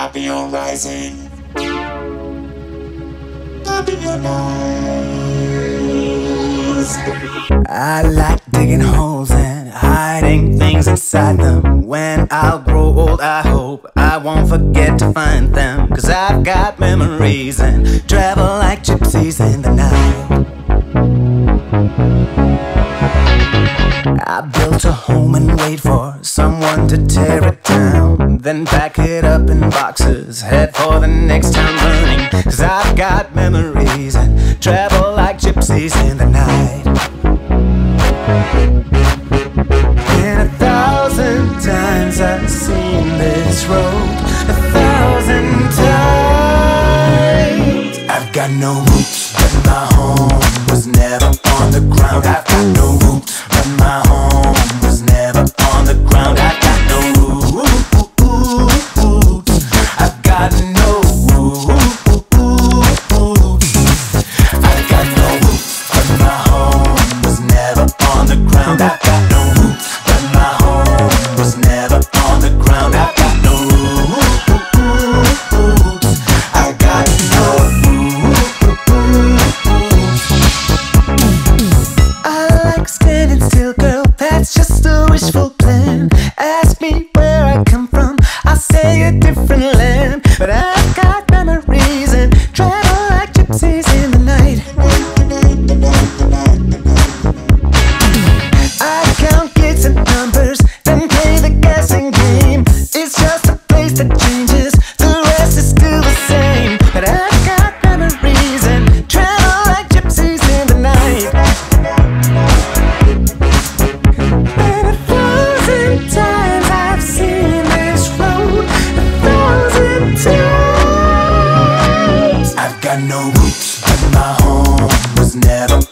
Papillon Rising. Papillon Rising. I like digging holes and hiding things inside them. When I'll grow old, I hope I won't forget to find them, 'cause I've got memories and travel like gypsies in the night. I built a home and wait for someone to tear it down, then pack it up in boxes, head for the next town running, 'cause I've got memories and travel like gypsies in the night. And 1,000 times I've seen this road, 1,000 times. I've got no roots, but my home was never on the ground. I've got no roots, but my home was never on the ground. I've got no roots. I've got no roots. I've got no roots, but my home was never on the ground. I've got no roots, but my home was never on the ground. I've got no roots. I've got no roots. I like standing still, girl. That's just a wishful plan. Ask me where I come from, I'll say a different land. But I've got memories and travel like gypsies in the night. I count kids and numbers, then play the guessing game. It's just a place that changes, the rest is still the same. But I've got memories and travel like gypsies in the night. And 1,000 times I've seen this road, 1,000 times. I've got no roots, but my home was never